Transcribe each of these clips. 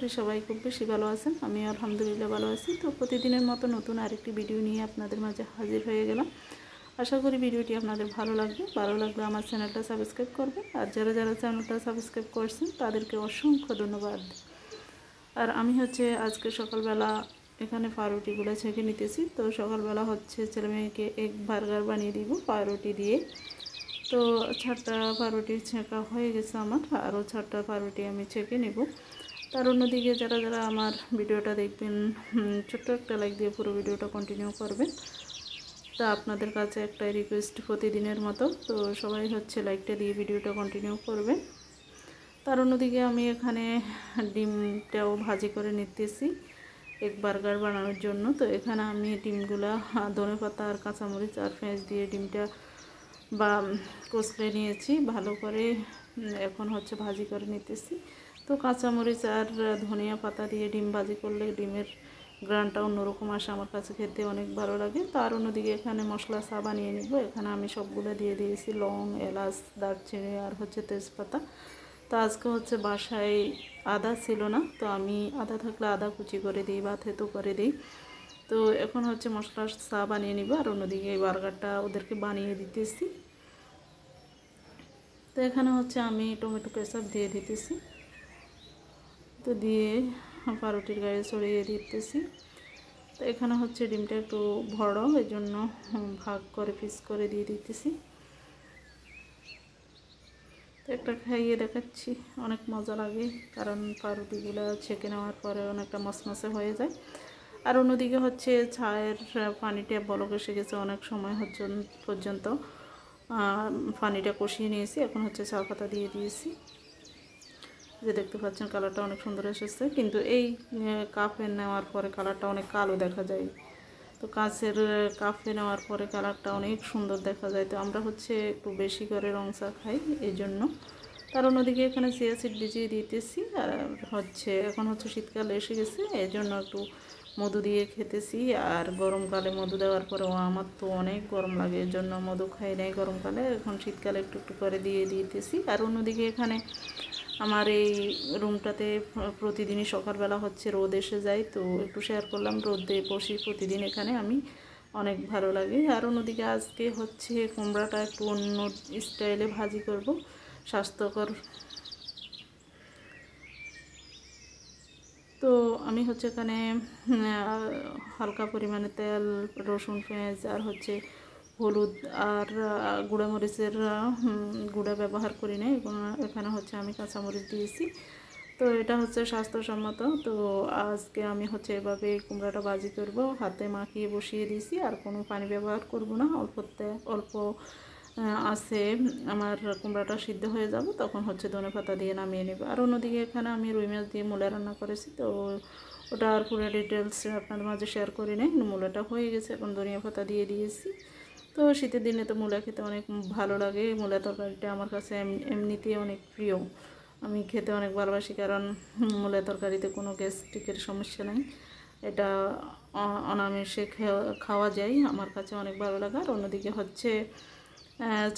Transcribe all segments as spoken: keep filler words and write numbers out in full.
করি সবাই খুব বেশি ভালো আছেন। আমি আলহামদুলিল্লাহ ভালো আছি। তো প্রতিদিনের মতো নতুন আরেকটি ভিডিও নিয়ে আপনাদের মাঝে হাজির হয়ে গেলাম। আশা করি ভিডিওটি আপনাদের ভালো লাগবে। ভালো লাগলে আমার চ্যানেলটা সাবস্ক্রাইব করবেন, আর যারা যারা চ্যানেলটা সাবস্ক্রাইব করছেন তাদেরকে অসংখ্য ধন্যবাদ। আর আমি হচ্ছে আজকে সকালবেলা এখানে পাউরুটিগুলো ছেঁকে নিতেছি। তো সকালবেলা হচ্ছে ছেলে মেয়েকে এক বার্গার বানিয়ে দিব পাউরুটি দিয়ে। তো ছাটটা পাউরুটি ছেঁকা হয়ে গেছে আমার, আরও ছাটটা পাউরুটি আমি ছেঁকে নেব। তার অন্যদিকে যারা যারা আমার ভিডিওটা দেখবেন ছোট্ট একটা লাইক দিয়ে পুরো ভিডিওটা কন্টিনিউ করবেন। তা আপনাদের কাছে একটা রিকোয়েস্ট প্রতিদিনের মতো, তো সবাই হচ্ছে লাইকটা দিয়ে ভিডিওটা কন্টিনিউ করবেন। তার অন্যদিকে আমি এখানে ডিমটাও ভাজি করে নিতেছি এক বার্গার বানানোর জন্য। তো এখানে আমি ডিমগুলা ধনে পাতা আর কাঁচামরিচ আর পেঁয়াজ দিয়ে ডিমটা বা কষলে নিয়েছি ভালো করে, এখন হচ্ছে ভাজি করে নিতেছি। তো কাঁচামরিচ আর ধনিয়া পাতা দিয়ে ডিম ভাজি করলে ডিমের গ্রানটা অন্যরকম আসে, আমার কাছে খেতে অনেক ভালো লাগে। তার অন্যদিকে এখানে মশলা চা বানিয়ে নিব। এখানে আমি সবগুলো দিয়ে দিয়েছি লং, এলাচ, দারচিনি আর হচ্ছে তেজপাতা। তো আজকে হচ্ছে বাসায় আদা ছিল না, তো আমি আদা থাকলে আদা কুচি করে দিই বা থেতো করে দিই। তো এখন হচ্ছে মশলার চা বানিয়ে নিব, আর অন্যদিকে এই বার্গারটা ওদেরকে বানিয়ে দিতেছি। তো এখানে হচ্ছে আমি টমেটো কেচাপ দিয়ে দিতেছি, তো দিয়ে পাউরুটির গায়ে ছড়িয়ে দিতেছি। তো এখানে হচ্ছে ডিমটা একটু বড়, এর জন্য ভাগ করে পিস করে দিয়ে দিতেছি। তো একটা খাইয়ে দেখাচ্ছি, অনেক মজা লাগে, কারণ পাউরুটিগুলো ছেঁকে নেওয়ার পরে অনেকটা মচমচে হয়ে যায়। আর অন্যদিকে হচ্ছে চায়ের পানিটা বলক এসে গেছে, অনেক সময় হচ্ছে পর্যন্ত পানিটা কষিয়ে নিয়েছি। এখন হচ্ছে চা পাতা দিয়ে দিয়েছি, যে দেখতে পাচ্ছেন কালারটা অনেক সুন্দর এসেছে, কিন্তু এই কাপে নেওয়ার পরে কালারটা অনেক কালো দেখা যায়। তো কাঁচের কাপে নেওয়ার পরে কালারটা অনেক সুন্দর দেখা যায়। তো আমরা হচ্ছে একটু বেশি করে রং চা খাই এই জন্য। তার অন্যদিকে এখানে চিয়া সিড ভিজিয়ে দিতেছি, আর হচ্ছে এখন হচ্ছে শীতকাল এসে গেছে, এই জন্য একটু মধু দিয়ে খেতেছি। আর গরমকালে মধু দেওয়ার পরেও আমার তো অনেক গরম লাগে, এর জন্য মধু খাই নাই গরমকালে, এখন শীতকালে একটু একটু করে দিয়ে দিতেছি। আর অন্যদিকে এখানে আমার এই রুমটাতে প্রতিদিনই সকালবেলা হচ্ছে রোদ এসে যায়, তো একটু শেয়ার করলাম। রোদে বসি প্রতিদিন এখানে, আমি অনেক ভালো লাগে। আর অন্যদিকে আজকে হচ্ছে কুমড়াটা একটু অন্য স্টাইলে ভাজি করব, স্বাস্থ্যকর। তো আমি হচ্ছে এখানে হালকা পরিমাণে তেল, রসুন, পেঁয়াজ আর হচ্ছে হলুদ আর গুঁড়ামরিচের গুঁড়া ব্যবহার করি না, এবং এখানে হচ্ছে আমি কাঁচামরিচ দিয়েছি। তো এটা হচ্ছে স্বাস্থ্যসম্মত। তো আজকে আমি হচ্ছে এভাবে কুমড়াটা ভাজি করব, হাতে মাখিয়ে বসিয়ে দিয়েছি, আর কোনো পানি ব্যবহার করব না। অল্পতে অল্প আছে আমার কুমড়াটা সিদ্ধ হয়ে যাব, তখন হচ্ছে ধনে পাতা দিয়ে নামিয়ে নেব। আর অন্যদিকে এখানে আমি রুই মাছ দিয়ে মূলা রান্না করেছি, তো ওটা আর পুরো ডিটেলস আপনাদের মাঝে শেয়ার করি নাই। মূলাটা হয়ে গেছে, এখন ধনিয়া পাতা দিয়ে দিয়েছি। তো শীতের দিনে তো মূলা খেতে অনেক ভালো লাগে। মূলা তরকারিটা আমার কাছে এমনিতেই অনেক প্রিয়, আমি খেতে অনেক ভালোবাসি, কারণ মূলা তরকারিতে কোনো গ্যাস্ট্রিকের সমস্যা নেই, এটা অনামেষে খাওয়া যায়, আমার কাছে অনেক ভালো লাগে। আর অন্যদিকে হচ্ছে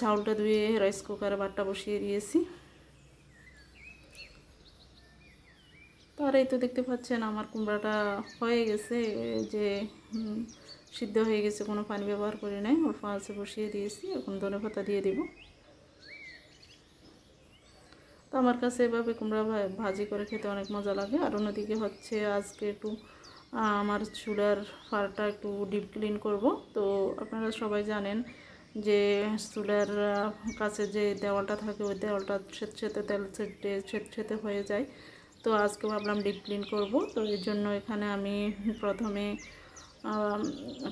চাউলটা ধুয়ে রাইস কুকারে ভাতটা বসিয়ে দিয়েছি। তার এই তো দেখতে পাচ্ছেন আমার কুমড়াটা হয়ে গেছে, যে সিদ্ধ হয়ে গেছে, কোনো পানি ব্যবহার করি নাই, অল্প আঁচে বসিয়ে দিয়েছি। এখন ধনে পাতা দিয়ে দেব। তো আমার কাছে এভাবে কুমড়া ভাজি করে খেতে অনেক মজা লাগে। আর অন্যদিকে হচ্ছে আজকে একটু আমার চুলার ফারটা একটু ডিপ ক্লিন করব। তো আপনারা সবাই জানেন যে চুলার কাছে যে দেওয়ালটা থাকে, ওই দেওয়ালটা ছেদ ছেঁতে তেল ছেঁটে ছেদ ছেঁতে হয়ে যায়। তো আজকে ভাবলাম ডিপ ক্লিন করব। তো এর জন্য এখানে আমি প্রথমে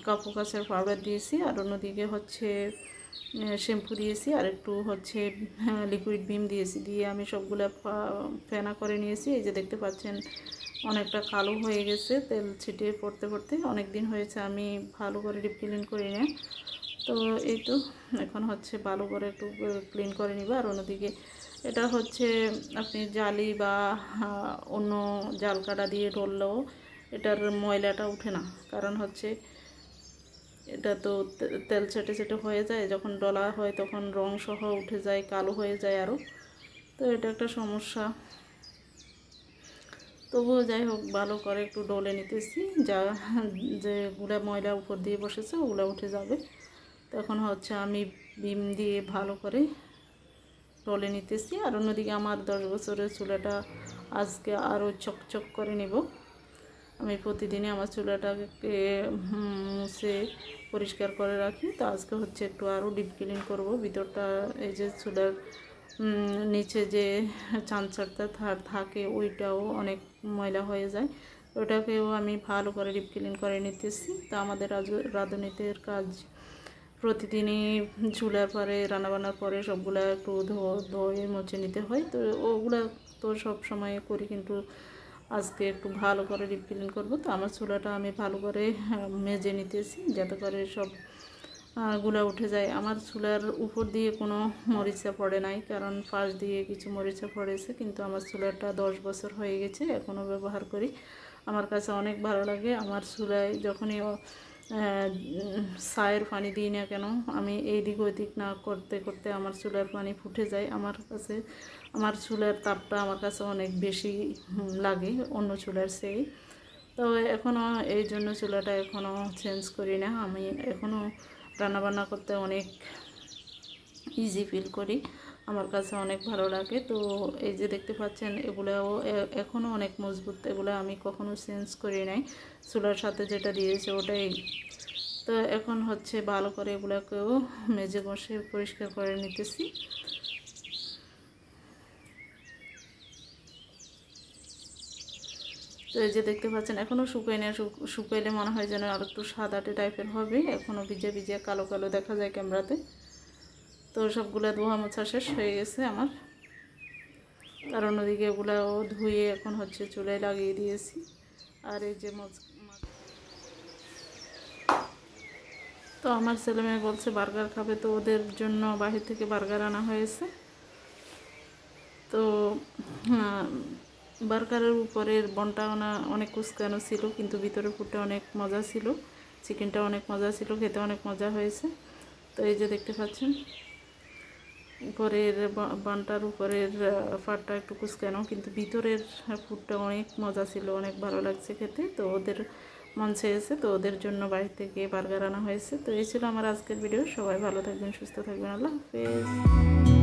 কাপড় কাচের পাউডার দিয়েছি, আর অন্যদিকে হচ্ছে শ্যাম্পু দিয়েছি, আর একটু হচ্ছে লিকুইড ভিম দিয়েছি, দিয়ে আমি সবগুলো ফেনা করে নিয়েছি। এই যে দেখতে পাচ্ছেন অনেকটা কালো হয়ে গেছে তেল ছিটিয়ে পড়তে পড়তে, অনেক দিন হয়েছে আমি ভালো করে ডিপ ক্লিন করি না। তো এই তো এখন হচ্ছে ভালো করে একটু ক্লিন করে নিব। আর অন্যদিকে এটা হচ্ছে আপনি জালি বা অন্য জাল কাটা দিয়ে ডললেও এটার ময়লাটা উঠে না, কারণ হচ্ছে এটা তো তেল ছেটে ছেটে হয়ে যায়, যখন ডলা হয় তখন রং সহ উঠে যায়, কালো হয়ে যায় আরও। তো এটা একটা সমস্যা। तबुओ जाइ होक भालो करे एकटु डले नितेछि जा जेगुला मयला ऊपर दिए बसेछे ओगुला उठे जाबे। तखन हच्छे आमी बिम दिए भालो करे डले नितेछि आर अन्यदिके आमार दस बछरेर चुलाटा आजके आरो चकचक करे नेब। आमी प्रतिदिनই आमार चुलाटाके मुछे परिष्कार करे राखी। तो आजके हच्छे एकटु आरो डिप क्लिन करब। भितरटा এই যে चुलार नीचे जे चांचारता थार थाके ओइटाओ अनेक मैला हो जाए ओटाकेओ आमी भालो करे डिप क्लिन करे नितेछि। तो आमादेर राधुनीतेर काज प्रतिदिनই चुलार पारे रान्नाबान्नार परे सबगुला एकटु धुए मुछे निते हय। तो ओगुला तो सब समय करी किन्तु आजके एकटु भालो करे डिप क्लिन करब। तो आमार चुलाटा आमी भालो करे मेजे नितेछि जाते करे सब गुला उठे जाए। आमार चुलार ऊपर दिए कोनो मरीचा पड़े नाई कारण फाँस दिए किछु मरीचा पड़ेছে किन्तु आमार चुलाटा दस बछर हये गेছে एखोनो व्यवहार करी। आमार काछे अनेक भालो लागे। आमार चुलाय जखोनी साएर पानी दिई ना केन आमी एइदिक ओइदिक ना करते करते आमार चुलार पानी फुटे जाए। आमार काछे आमार चुलार तापटा आमार काछे अनेक बेशी लागे अन्य चुलार চেয়ে। তো এখনো এই জন্য চুলাটা এখনো চেঞ্জ করি না। আমি এখনো রান্না বান্না করতে অনেক ইজি ফিল করি, আমার কাছে অনেক ভালো লাগে। তো এই যে দেখতে পাচ্ছেন এগুলাও এখনো অনেক মজবুত, এগুলা আমি কখনো চেঞ্জ করি নাই। চুলার সাথে যেটা দিয়েছে ওটাই। তো এখন হচ্ছে ভালো করে এগুলাকেও মেজে ঘষে পরিষ্কার করে নিতেছি। তো এই যে দেখতে পাচ্ছেন এখনো শুকায় না, শুকাইলে মনে হয় যেন আর একটু সাদাটে টাইপের হবে, এখনো ভিজে ভিজে কালো কালো দেখা যায় ক্যামেরাতে। তো সবগুলা ধোয়া মোছা শেষ হয়ে গেছে আমার, আর অন্যদিকে ওগুলাও ধুয়ে এখন হচ্ছে চুলায় লাগিয়ে দিয়েছি। আর এই যে মাছ, তো আমার ছেলে মেয়ে বলছে বার্গার খাবে, তো ওদের জন্য বাইরে থেকে বার্গার আনা হয়েছে। তো বার্গারের উপরের বনটা অনেক কুচকানো ছিল কিন্তু ভিতরের ফুটটা অনেক মজা ছিল, চিকেনটা অনেক মজা ছিল, খেতে অনেক মজা হয়েছে। তো এই যে দেখতে পাচ্ছেন উপরের বনটার উপরের ফাটটা একটু কুচকানো কিন্তু ভিতরের ফুটটা অনেক মজা ছিল, অনেক ভালো লাগছে খেতে। তো ওদের মন চেয়েছে, তো ওদের জন্য বাড়ি থেকে বার্গার আনা হয়েছে। তো এই ছিল আমার আজকের ভিডিও। সবাই ভালো থাকবেন, সুস্থ থাকবেন। আল্লাহ হাফেজ।